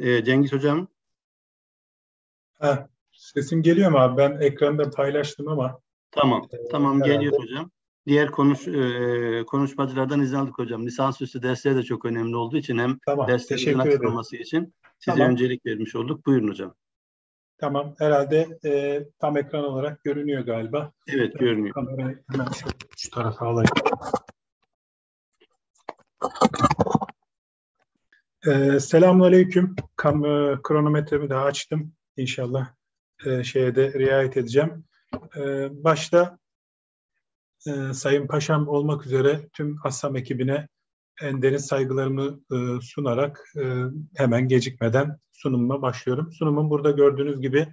Cengiz Hocam. Sesim geliyor mu abi? Ben ekranda paylaştım ama. Tamam, tamam geliyor hocam. Diğer konuşmacılardan izin aldık hocam. Lisansüstü dersleri de çok önemli olduğu için hem tamam, derslerin açılması için size tamam. Öncelik vermiş olduk. Buyurun hocam. Tamam, herhalde tam ekran olarak görünüyor galiba. Evet, görünüyor. Kamerayı hemen şu tarafa alayım. Selamünaleyküm. Kronometremi de açtım. İnşallah şeye de riayet edeceğim. Başta Sayın Paşam olmak üzere tüm ASSAM ekibine en derin saygılarımı sunarak hemen gecikmeden sunumuma başlıyorum. Sunumum burada gördüğünüz gibi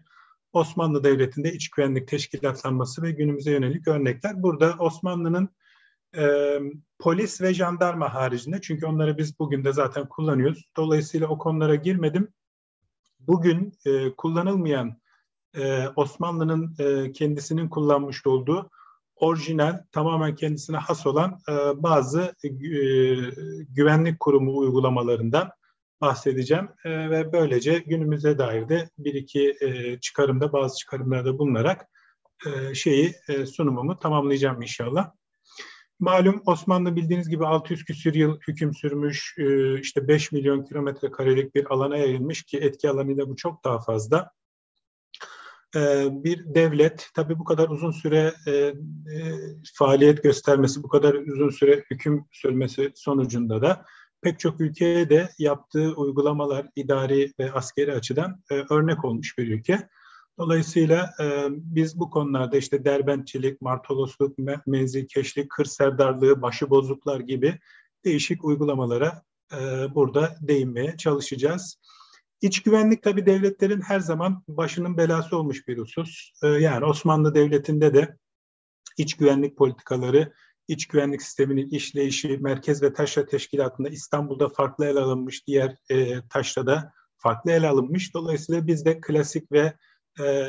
Osmanlı Devleti'nde iç güvenlik teşkilatlanması ve günümüze yönelik örnekler. Burada Osmanlı'nın polis ve jandarma haricinde, çünkü onları biz bugün de zaten kullanıyoruz. Dolayısıyla o konulara girmedim. Bugün kullanılmayan Osmanlı'nın kendisinin kullanmış olduğu orijinal, tamamen kendisine has olan bazı güvenlik kurumu uygulamalarından bahsedeceğim. Ve böylece günümüze dair de bir iki çıkarımda, bazı çıkarımlarda bulunarak sunumumu tamamlayacağım inşallah. Malum Osmanlı bildiğiniz gibi 600 küsür yıl hüküm sürmüş, işte 5 milyon kilometre karelik bir alana yayılmış ki etki alanıyla bu çok daha fazla. Bir devlet tabii bu kadar uzun süre faaliyet göstermesi, bu kadar uzun süre hüküm sürmesi sonucunda da pek çok ülkeye de yaptığı uygulamalar idari ve askeri açıdan örnek olmuş bir ülke. Dolayısıyla biz bu konularda işte derbentçilik, martolosluk, menzikeşlik, kır serdarlığı, başıbozuklar gibi değişik uygulamalara burada değinmeye çalışacağız. İç güvenlik tabii devletlerin her zaman başının belası olmuş bir husus. Yani Osmanlı Devleti'nde de iç güvenlik politikaları, iç güvenlik sisteminin işleyişi, merkez ve taşra teşkilatında İstanbul'da farklı ele alınmış, diğer taşrada farklı ele alınmış. Dolayısıyla biz de klasik ve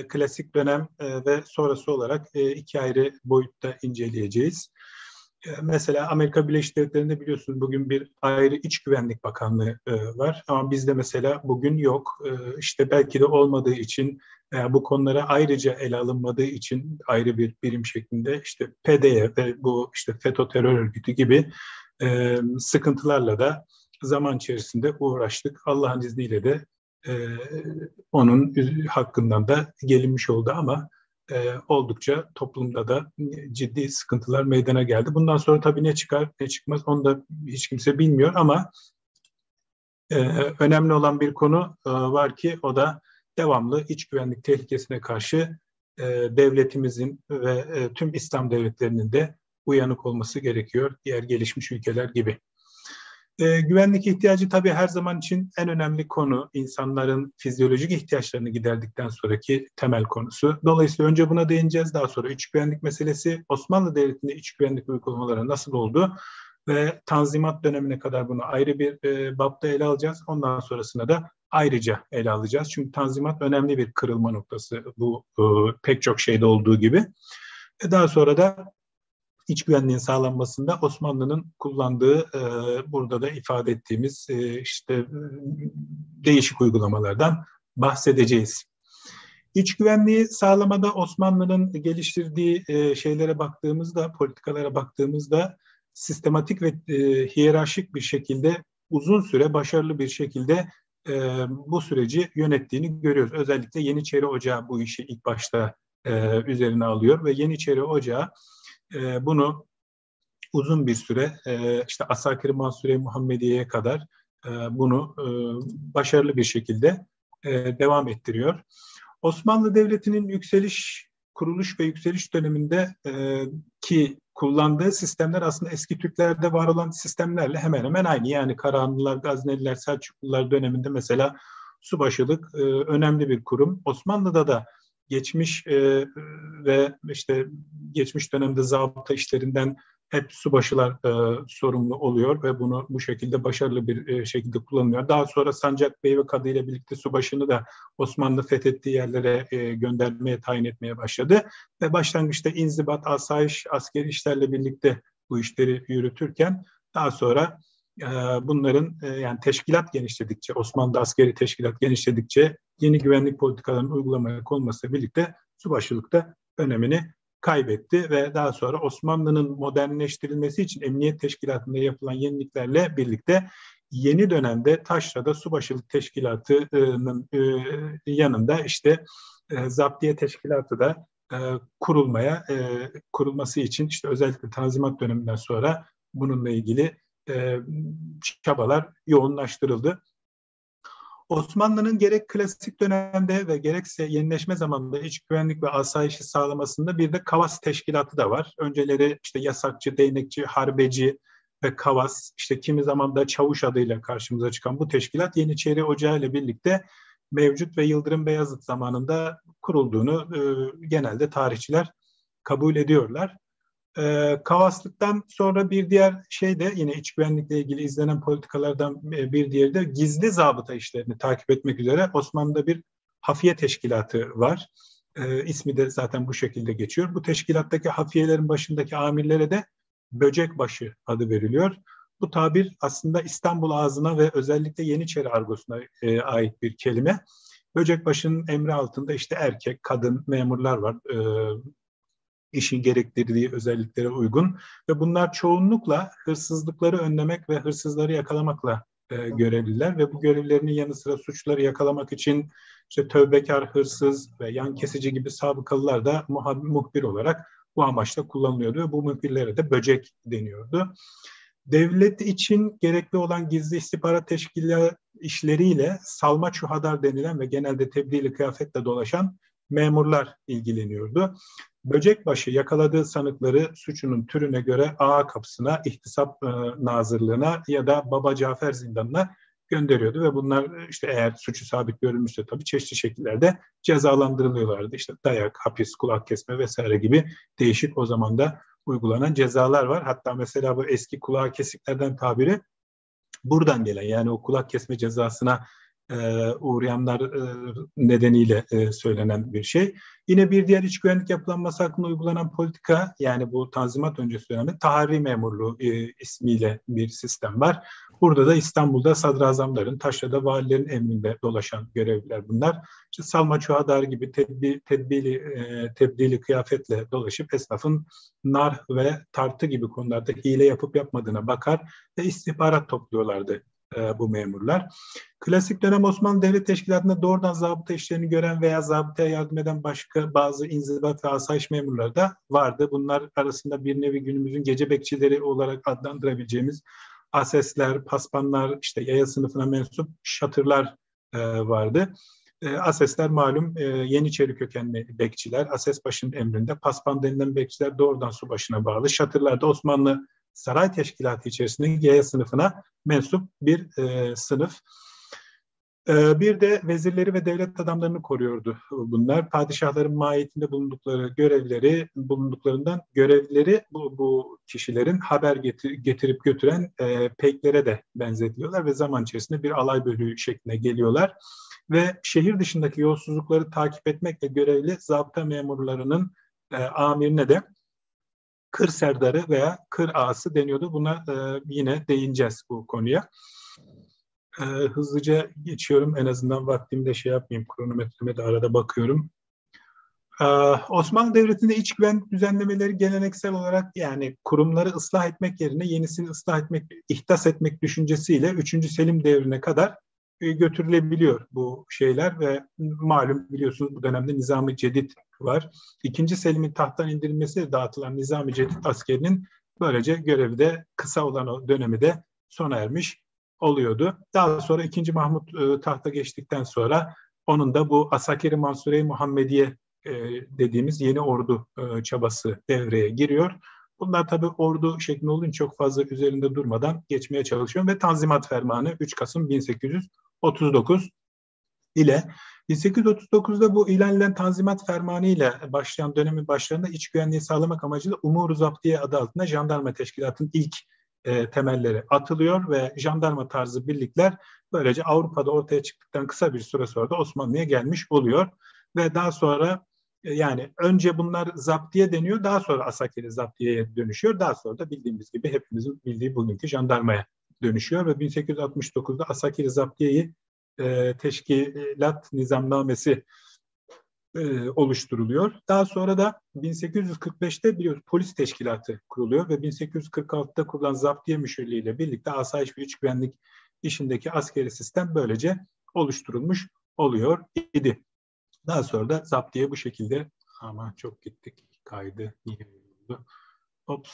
klasik dönem ve sonrası olarak iki ayrı boyutta inceleyeceğiz. Mesela Amerika Birleşik Devletleri'nde biliyorsunuz bugün bir ayrı İç Güvenlik Bakanlığı var. Ama bizde mesela bugün yok. İşte belki de olmadığı için, bu konulara ayrıca ele alınmadığı için ayrı bir birim şeklinde işte PDY ve bu işte FETÖ terör örgütü gibi sıkıntılarla da zaman içerisinde uğraştık. Allah'ın izniyle de onun hakkından da gelinmiş oldu ama oldukça toplumda da ciddi sıkıntılar meydana geldi. Bundan sonra tabii ne çıkar ne çıkmaz onu da hiç kimse bilmiyor ama önemli olan bir konu var ki o da devamlı iç güvenlik tehlikesine karşı devletimizin ve tüm İslam devletlerinin de uyanık olması gerekiyor diğer gelişmiş ülkeler gibi. Güvenlik ihtiyacı tabii her zaman için en önemli konu, insanların fizyolojik ihtiyaçlarını giderdikten sonraki temel konusu. Dolayısıyla önce buna değineceğiz, daha sonra iç güvenlik meselesi, Osmanlı Devleti'nde iç güvenlik uygulamaları nasıl oldu ve Tanzimat dönemine kadar bunu ayrı bir bapta ele alacağız. Ondan sonrasına da ayrıca ele alacağız. Çünkü Tanzimat önemli bir kırılma noktası bu pek çok şeyde olduğu gibi. Daha sonra da İç güvenliğin sağlanmasında Osmanlı'nın kullandığı, burada da ifade ettiğimiz değişik uygulamalardan bahsedeceğiz. İç güvenliği sağlamada Osmanlı'nın geliştirdiği şeylere baktığımızda, politikalara baktığımızda sistematik ve hiyerarşik bir şekilde uzun süre başarılı bir şekilde bu süreci yönettiğini görüyoruz. Özellikle Yeniçeri Ocağı bu işi ilk başta üzerine alıyor ve Yeniçeri Ocağı bunu uzun bir süre işte Asakir-i Mansure-i Muhammediye'ye kadar bunu başarılı bir şekilde devam ettiriyor. Osmanlı Devleti'nin kuruluş ve yükseliş döneminde ki kullandığı sistemler aslında eski Türklerde var olan sistemlerle hemen hemen aynı. Yani Karahanlılar, Gazneliler, Selçuklular döneminde mesela Subaşılık önemli bir kurum. Osmanlı'da da geçmiş ve işte geçmiş dönemde zabıta işlerinden hep subaşılar sorumlu oluyor ve bunu bu şekilde başarılı bir şekilde kullanılıyor. Daha sonra Sancak Bey ve Kadı ile birlikte subaşını da Osmanlı fethettiği yerlere göndermeye, tayin etmeye başladı. Ve başlangıçta inzibat, asayiş, askeri işlerle birlikte bu işleri yürütürken daha sonra bunların yani teşkilat genişledikçe, Osmanlı'da askeri teşkilat genişledikçe yeni güvenlik politikalarının uygulamaya konmasıyla birlikte subaşılık da önemini kaybetti ve daha sonra Osmanlı'nın modernleştirilmesi için emniyet teşkilatında yapılan yeniliklerle birlikte yeni dönemde Taşra'da subaşılık teşkilatının yanında işte zaptiye teşkilatı da kurulması için işte özellikle Tanzimat döneminden sonra bununla ilgili çabalar yoğunlaştırıldı. Osmanlı'nın gerek klasik dönemde ve gerekse yenileşme zamanında iç güvenlik ve asayişi sağlamasında bir de kavas teşkilatı da var. Önceleri işte yasakçı, değnekçi, harbeci ve kavas, işte kimi zaman da çavuş adıyla karşımıza çıkan bu teşkilat Yeniçeri Ocağı ile birlikte mevcut ve Yıldırım Beyazıt zamanında kurulduğunu genelde tarihçiler kabul ediyorlar. Kavaslıktan sonra bir diğer şey de yine iç güvenlikle ilgili izlenen politikalardan bir diğeri de gizli zabıta işlerini takip etmek üzere Osmanlı'da bir hafiye teşkilatı var. İsmi de zaten bu şekilde geçiyor. Bu teşkilattaki hafiyelerin başındaki amirlere de böcekbaşı adı veriliyor. Bu tabir aslında İstanbul ağzına ve özellikle Yeniçeri argosuna ait bir kelime. Böcekbaşı'nın emri altında işte erkek, kadın memurlar var. İşin gerektirdiği özelliklere uygun ve bunlar çoğunlukla hırsızlıkları önlemek ve hırsızları yakalamakla görevliler ve bu görevlerinin yanı sıra suçları yakalamak için işte tövbekar, hırsız ve yan kesici gibi sabıkalılar da muhbir olarak bu amaçla kullanılıyordu ve bu muhbirlere de böcek deniyordu. Devlet için gerekli olan gizli istihbarat teşkilatı işleriyle Salma Çuhadar denilen ve genelde tebdili kıyafetle dolaşan memurlar ilgileniyordu. Böcekbaşı yakaladığı sanıkları suçunun türüne göre ağa kapısına, ihtisap nazırlığına ya da Baba Cafer zindanına gönderiyordu ve bunlar işte eğer suçu sabit görülmüşse tabii çeşitli şekillerde cezalandırılıyorlardı. İşte dayak, hapis, kulak kesme vesaire gibi değişik o zaman da uygulanan cezalar var. Hatta mesela bu eski kulağı kesiklerden tabiri buradan gelen, yani o kulak kesme cezasına uğrayanlar nedeniyle söylenen bir şey. Yine bir diğer iç güvenlik yapılanması hakkında uygulanan politika, yani bu Tanzimat öncesi dönemde Tahrir memurluğu ismiyle bir sistem var. Burada da İstanbul'da sadrazamların, Taşra'da valilerin emrinde dolaşan görevliler bunlar. İşte Salma Çuhadar gibi tebdili kıyafetle dolaşıp esnafın nar ve tartı gibi konularda hile yapıp yapmadığına bakar ve istihbarat topluyorlardı bu memurlar. Klasik dönem Osmanlı Devlet Teşkilatı'nda doğrudan zabıta işlerini gören veya zabıtaya yardım eden başka bazı inzibat ve asayiş memurları da vardı. Bunlar arasında bir nevi günümüzün gece bekçileri olarak adlandırabileceğimiz asesler, paspanlar, işte yaya sınıfına mensup şatırlar vardı. Asesler malum Yeniçeri kökenli bekçiler, ases başının emrinde. Paspan denilen bekçiler doğrudan subaşına bağlı. Şatırlar da Osmanlı Saray Teşkilatı içerisinde yaya sınıfına mensup bir sınıf. Bir de vezirleri ve devlet adamlarını koruyordu bunlar. Padişahların mahiyetinde bulunduklarından görevleri bu kişilerin haber getirip götüren peklere de benzetiliyorlar ve zaman içerisinde bir alay bölüğü şekline geliyorlar. Ve şehir dışındaki yolsuzlukları takip etmekle görevli zapta memurlarının amirine de Kır Serdarı veya Kır Ağası deniyordu. Buna yine değineceğiz bu konuya. Hızlıca geçiyorum. En azından vaktimde şey yapmayayım. Kronometreme de arada bakıyorum. Osmanlı Devleti'nde iç güvenlik düzenlemeleri geleneksel olarak, yani kurumları ıslah etmek yerine yenisini ihdas etmek düşüncesiyle 3. Selim devrine kadar götürülebiliyor bu şeyler ve malum biliyorsunuz bu dönemde Nizam-ı Cedid var. 2. Selim'in tahttan indirilmesiyle dağıtılan Nizam-ı Cedid askerinin böylece görevi de kısa olan o dönemi de sona ermiş oluyordu. Daha sonra 2. Mahmud tahta geçtikten sonra onun da bu Asakir-i Mansure-i Muhammediye dediğimiz yeni ordu çabası devreye giriyor. Bunlar tabii ordu şeklinde olduğu için çok fazla üzerinde durmadan geçmeye çalışıyorum ve Tanzimat Fermanı 3 Kasım 1839 ile 1839'da bu ilan edilen Tanzimat Fermanı ile başlayan dönemin başlarında iç güvenliği sağlamak amacıyla Umur-u Zaptiye adı altında jandarma teşkilatının ilk temelleri atılıyor ve jandarma tarzı birlikler böylece Avrupa'da ortaya çıktıktan kısa bir süre sonra da Osmanlı'ya gelmiş oluyor ve daha sonra yani önce bunlar zaptiye deniyor, daha sonra asakiri zaptiyeye dönüşüyor, daha sonra da bildiğimiz gibi hepimizin bildiği bugünkü jandarmaya dönüşüyor ve 1869'da Asakir-i Zaptiye'yi teşkilat nizamnamesi oluşturuluyor. Daha sonra da 1845'te biliyoruz polis teşkilatı kuruluyor ve 1846'da kurulan zaptiye müşirliğiyle birlikte asayiş ve iç güvenlik işindeki askeri sistem böylece oluşturulmuş oluyor idi. Daha sonra da zaptiye bu şekilde, ama çok gittik kaydı. Ops.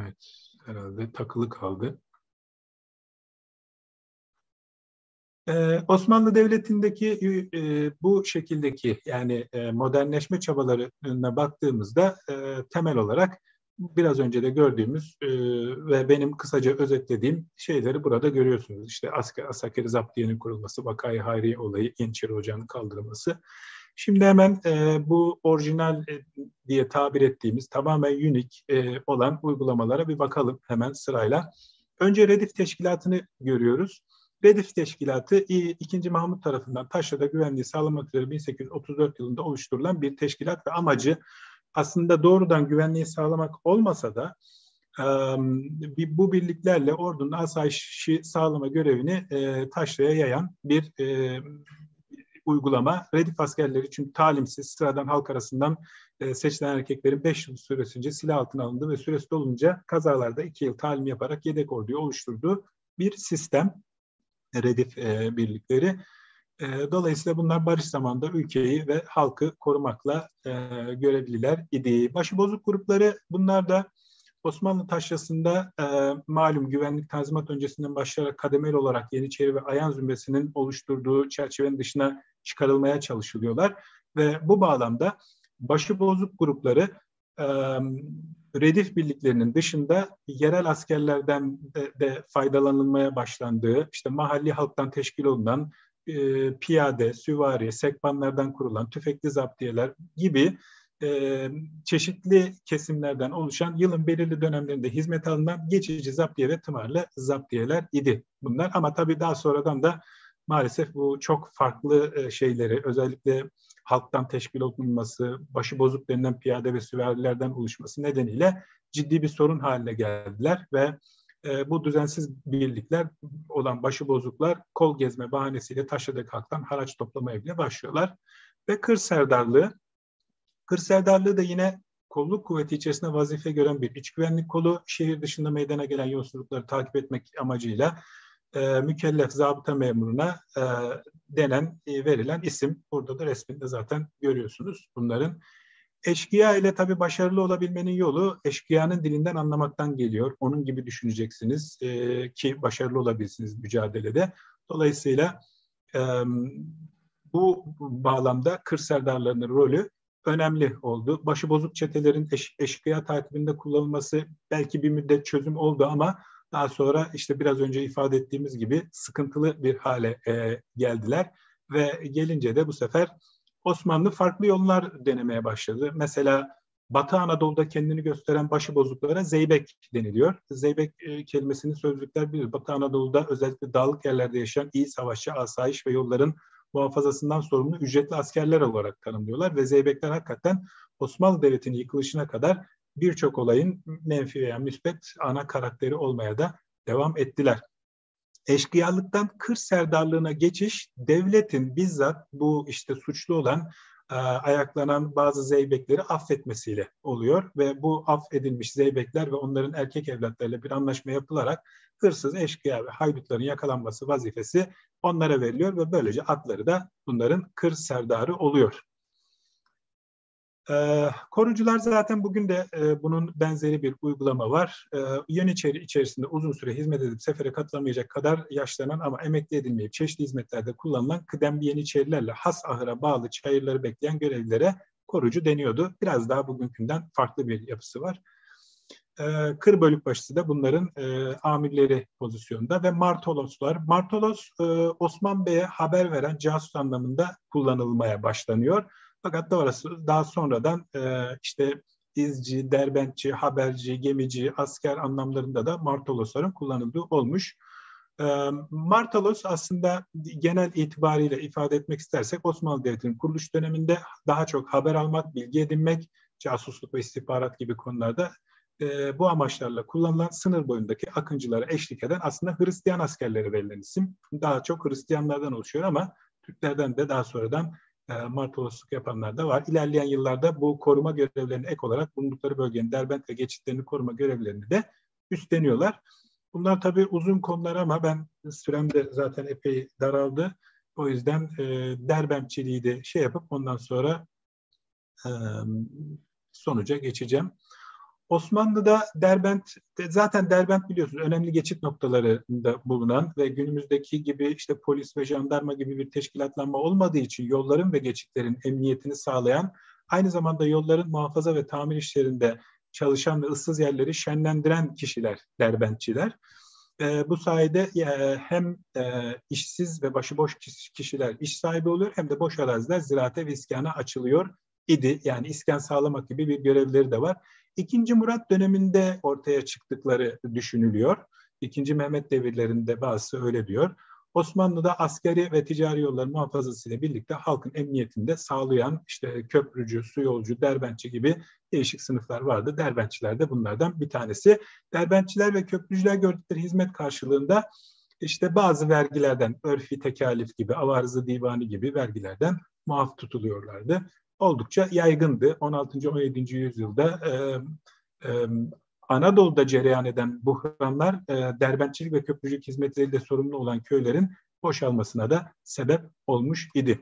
Evet, herhalde takılı kaldı. Osmanlı Devleti'ndeki bu şekildeki yani modernleşme çabalarına baktığımızda temel olarak biraz önce de gördüğümüz ve benim kısaca özetlediğim şeyleri burada görüyorsunuz. İşte Asakir-i Zaptiye'nin kurulması, Vakayı Hayriye olayı, Yeniçeri Ocağı'nın kaldırılması. Şimdi hemen bu orijinal diye tabir ettiğimiz tamamen unik olan uygulamalara bir bakalım hemen sırayla. Önce Redif Teşkilatı'nı görüyoruz. Redif Teşkilatı, II. Mahmud tarafından Taşra'da güvenliği sağlamak üzere 1834 yılında oluşturulan bir teşkilat ve amacı aslında doğrudan güvenliği sağlamak olmasa da bu birliklerle ordunun asayişi sağlama görevini Taşra'ya yayan bir uygulama. Redif askerleri çünkü talimsiz, sıradan halk arasından seçilen erkeklerin 5 yıl süresince silah altına alındı ve süresi dolunca kazalarda 2 yıl talim yaparak yedek orduyu oluşturduğu bir sistem. Redif birlikleri. Dolayısıyla bunlar barış zamanında ülkeyi ve halkı korumakla görevliler idi. Başıbozuk grupları, bunlar da Osmanlı Taşrası'nda malum güvenlik tanzimat öncesinden başlayarak kademeli olarak Yeniçeri ve Ayan zümresinin oluşturduğu çerçevenin dışına çıkarılmaya çalışılıyorlar. Ve bu bağlamda başıbozuk grupları Redif birliklerinin dışında yerel askerlerden de faydalanılmaya başlandığı, işte mahalli halktan teşkil olunan piyade, süvari, sekbanlardan kurulan tüfekli zaptiyeler gibi çeşitli kesimlerden oluşan yılın belirli dönemlerinde hizmet alınan geçici zaptiye ve tımarlı zaptiyeler idi bunlar. Ama tabii daha sonradan da maalesef bu çok farklı şeyleri, özellikle halktan teşkil olunması, başıbozuk denilen piyade ve süvarilerden oluşması nedeniyle ciddi bir sorun haline geldiler ve bu düzensiz birlikler olan başıbozuklar kol gezme bahanesiyle Taşra'daki halktan haraç toplamaya bile başlıyorlar. Ve Kır Serdarlığı. Kır Serdarlığı da yine kolluk kuvveti içerisinde vazife gören bir iç güvenlik kolu, şehir dışında meydana gelen yolsuzlukları takip etmek amacıyla mükellef zabıta memuruna denen, verilen isim. Burada da resminde zaten görüyorsunuz bunların. Eşkıya ile tabii başarılı olabilmenin yolu eşkıyanın dilinden anlamaktan geliyor. Onun gibi düşüneceksiniz ki başarılı olabilirsiniz mücadelede. Dolayısıyla bu bağlamda Kır Serdarlarının rolü önemli oldu. Başıbozuk çetelerin eşkıya takibinde kullanılması belki bir müddet çözüm oldu ama daha sonra işte biraz önce ifade ettiğimiz gibi sıkıntılı bir hale geldiler ve gelince de bu sefer Osmanlı farklı yollar denemeye başladı. Mesela Batı Anadolu'da kendini gösteren başıbozuklara Zeybek deniliyor. Zeybek kelimesini sözlükler bilir. Batı Anadolu'da özellikle dağlık yerlerde yaşayan iyi savaşçı, asayiş ve yolların muhafazasından sorumlu ücretli askerler olarak tanımlıyorlar ve Zeybekler hakikaten Osmanlı Devleti'nin yıkılışına kadar birçok olayın menfi veya müspet ana karakteri olmaya da devam ettiler. Eşkıyalıktan kır serdarlığına geçiş, devletin bizzat bu işte suçlu olan, ayaklanan bazı zeybekleri affetmesiyle oluyor ve bu affedilmiş zeybekler ve onların erkek evlatlarıyla bir anlaşma yapılarak hırsız, eşkıya ve haydutların yakalanması vazifesi onlara veriliyor ve böylece adları da bunların kır serdarı oluyor. Korucular, zaten bugün de bunun benzeri bir uygulama var. Yeniçeri içerisinde uzun süre hizmet edip sefere katılamayacak kadar yaşlanan ama emekli edilmeyip çeşitli hizmetlerde kullanılan kıdemli Yeniçerilerle has ahıra bağlı çayırları bekleyen görevlilere korucu deniyordu. Biraz daha bugünkünden farklı bir yapısı var. Kır bölükbaşısı da bunların amirleri pozisyonda ve martoloslar. Martolos, Osman Bey'e haber veren casus anlamında kullanılmaya başlanıyor. Fakat doğrusu daha sonradan işte izci, derbentçi, haberci, gemici, asker anlamlarında da martolosların kullanıldığı olmuş. Martolos aslında genel itibariyle ifade etmek istersek Osmanlı Devleti'nin kuruluş döneminde daha çok haber almak, bilgi edinmek, casusluk ve istihbarat gibi konularda bu amaçlarla kullanılan sınır boyundaki akıncılara eşlik eden aslında Hristiyan askerleri verilen isim. Daha çok Hristiyanlardan oluşuyor ama Türklerden de daha sonradan martolosluk yapanlar da var. İlerleyen yıllarda bu koruma görevlerine ek olarak bulundukları bölgenin derbent ve geçitlerini koruma görevlerini de üstleniyorlar. Bunlar tabii uzun konular ama ben sürem de zaten epey daraldı. O yüzden derbentçiliği de şey yapıp ondan sonra sonuca geçeceğim. Osmanlı'da derbent, zaten derbent biliyorsunuz önemli geçit noktalarında bulunan ve günümüzdeki gibi işte polis ve jandarma gibi bir teşkilatlanma olmadığı için yolların ve geçitlerin emniyetini sağlayan, aynı zamanda yolların muhafaza ve tamir işlerinde çalışan ve ıssız yerleri şenlendiren kişiler derbentçiler. Bu sayede hem işsiz ve başıboş kişiler iş sahibi oluyor hem de boş araziler ziraate ve iskana açılıyor idi. Yani iskan sağlamak gibi bir görevleri de var. İkinci Murat döneminde ortaya çıktıkları düşünülüyor. İkinci Mehmet devirlerinde bazısı öyle diyor. Osmanlı'da askeri ve ticari yolların muhafazası ile birlikte halkın emniyetini de sağlayan işte köprücü, su yolcu, derbentçi gibi değişik sınıflar vardı. Derbentçiler de bunlardan bir tanesi. Derbentçiler ve köprücüler gördükleri hizmet karşılığında işte bazı vergilerden, örfi tekalif gibi, avarzı divani gibi vergilerden muaf tutuluyorlardı. Oldukça yaygındı. 16. 17. yüzyılda Anadolu'da cereyan eden buhranlar derbentçilik ve köprücülük hizmetleriyle sorumlu olan köylerin boşalmasına da sebep olmuş idi.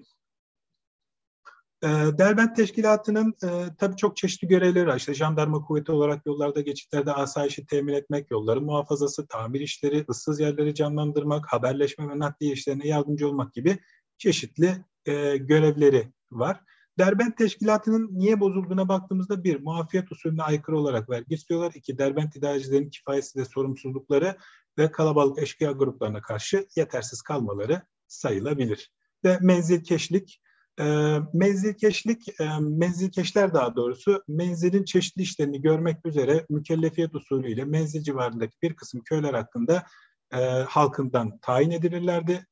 Derbent Teşkilatı'nın tabii çok çeşitli görevleri var. İşte jandarma kuvveti olarak yollarda, geçitlerde asayişi temin etmek, yolların muhafazası, tamir işleri, ıssız yerleri canlandırmak, haberleşme ve nakliye işlerine yardımcı olmak gibi çeşitli görevleri var. Derbent teşkilatının niye bozulduğuna baktığımızda bir, muafiyet usulüne aykırı olarak vergi istiyorlar. İki, derbent idarecilerin kifayetsiz ve sorumsuzlukları ve kalabalık eşkıya gruplarına karşı yetersiz kalmaları sayılabilir. Ve menzilkeşlik, menzilkeşler daha doğrusu menzilin çeşitli işlerini görmek üzere mükellefiyet usulüyle menzil civarındaki bir kısım köyler hakkında halkından tayin edilirlerdi.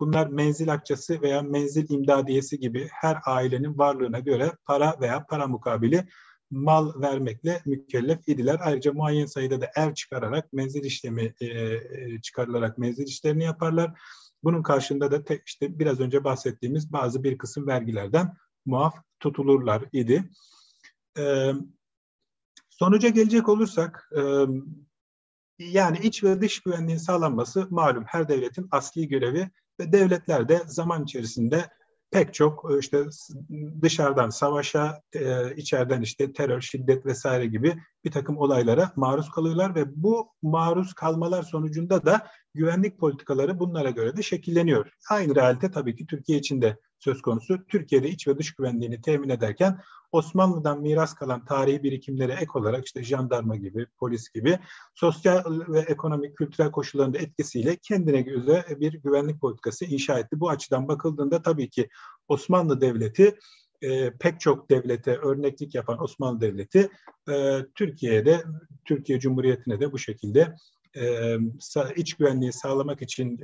Bunlar menzil akçası veya menzil imdadiyesi gibi her ailenin varlığına göre para veya para mukabili mal vermekle mükellef idiler. Ayrıca muayyen sayıda da er çıkararak menzil işlemi çıkarılarak menzil işlerini yaparlar. Bunun karşılığında da işte biraz önce bahsettiğimiz bazı bir kısım vergilerden muaf tutulurlar idi. Sonuca gelecek olursak... Yani iç ve dış güvenliğin sağlanması malum her devletin asli görevi ve devletler de zaman içerisinde pek çok işte dışarıdan savaşa, içeriden işte terör, şiddet vesaire gibi bir takım olaylara maruz kalıyorlar ve bu maruz kalmalar sonucunda da güvenlik politikaları bunlara göre de şekilleniyor. Aynı realite tabii ki Türkiye için de söz konusu. Türkiye'de iç ve dış güvenliğini temin ederken Osmanlı'dan miras kalan tarihi birikimlere ek olarak işte jandarma gibi, polis gibi sosyal ve ekonomik, kültürel koşulların da etkisiyle kendine göre bir güvenlik politikası inşa etti. Bu açıdan bakıldığında tabii ki Osmanlı Devleti pek çok devlete örneklik yapan Osmanlı Devleti Türkiye'de, Türkiye Cumhuriyeti'ne de bu şekilde iç güvenliği sağlamak için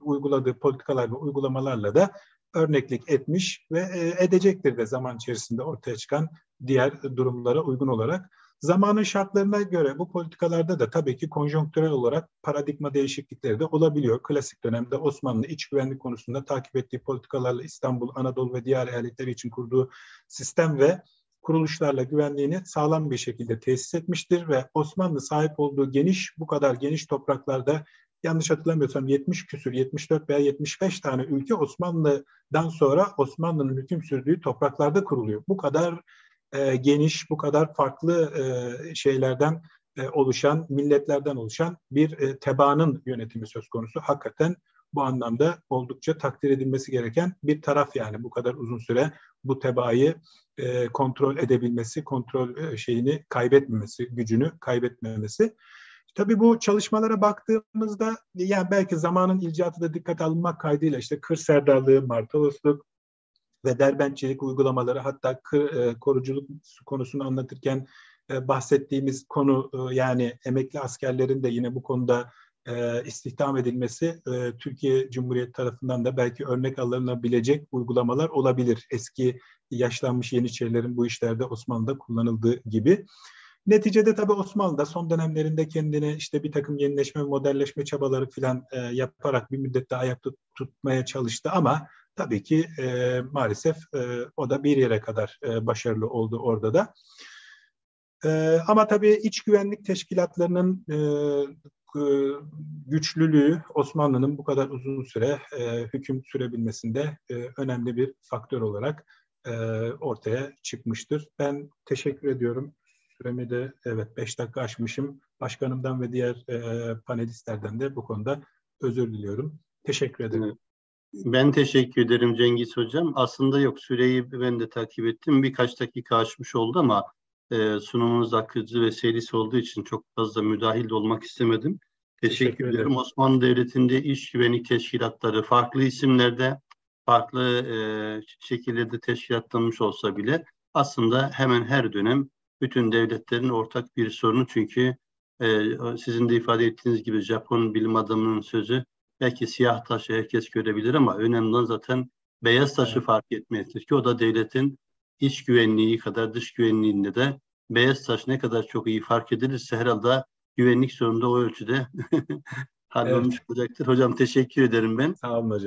uyguladığı politikalar ve uygulamalarla da örneklik etmiş ve edecektir de zaman içerisinde ortaya çıkan diğer durumlara uygun olarak. Zamanın şartlarına göre bu politikalarda da tabii ki konjonktürel olarak paradigma değişiklikleri de olabiliyor. Klasik dönemde Osmanlı iç güvenlik konusunda takip ettiği politikalarla İstanbul, Anadolu ve diğer eyaletleri için kurduğu sistem ve kuruluşlarla güvenliğini sağlam bir şekilde tesis etmiştir ve Osmanlı sahip olduğu geniş, bu kadar geniş topraklarda yanlış hatırlamıyorsam 70 küsür, 74 veya 75 tane ülke Osmanlı'dan sonra Osmanlı'nın hüküm sürdüğü topraklarda kuruluyor. Bu kadar geniş, bu kadar farklı şeylerden oluşan, milletlerden oluşan bir tebaanın yönetimi söz konusu. Hakikaten bu anlamda oldukça takdir edilmesi gereken bir taraf, yani bu kadar uzun süre bu tebaayı kontrol edebilmesi, kontrol şeyini kaybetmemesi, gücünü kaybetmemesi. Tabii bu çalışmalara baktığımızda yani belki zamanın icatı da dikkate alınmak kaydıyla işte kır serdarlığı, martolosluk ve derbentçilik uygulamaları, hatta koruculuk konusunu anlatırken bahsettiğimiz konu, yani emekli askerlerin de yine bu konuda istihdam edilmesi Türkiye Cumhuriyeti tarafından da belki örnek alınabilecek uygulamalar olabilir. Eski yaşlanmış Yeniçerilerin bu işlerde Osmanlı'da kullanıldığı gibi. Neticede tabii Osmanlı da son dönemlerinde kendini işte bir takım yenileşme, modelleşme çabaları filan yaparak bir müddet daha ayakta tutmaya çalıştı ama tabii ki maalesef o da bir yere kadar başarılı oldu orada da. Ama tabii iç güvenlik teşkilatlarının güçlülüğü Osmanlı'nın bu kadar uzun süre hüküm sürebilmesinde önemli bir faktör olarak ortaya çıkmıştır. Ben teşekkür ediyorum. Süremi de evet 5 dakika aşmışım. Başkanımdan ve diğer panelistlerden de bu konuda özür diliyorum. Teşekkür ederim. Ben teşekkür ederim Cengiz Hocam. Aslında yok, süreyi ben de takip ettim. Birkaç dakika aşmış oldu ama sunumunuz akıcı ve seris olduğu için çok fazla müdahil olmak istemedim. Teşekkür ederim. Osmanlı Devleti'nde iş güvenlik teşkilatları farklı isimlerde, farklı şekillerde teşkilatlanmış olsa bile aslında hemen her dönem bütün devletlerin ortak bir sorunu. Çünkü sizin de ifade ettiğiniz gibi Japon bilim adamının sözü, belki siyah taşı herkes görebilir ama önemli olan zaten beyaz taşı fark etmektir ki o da devletin iç güvenliği kadar dış güvenliğinde de beyaz taş ne kadar çok iyi fark edilirse herhalde güvenlik sorunu da o ölçüde hallolmuş olacaktır. Hocam teşekkür ederim ben. Sağ olun hocam.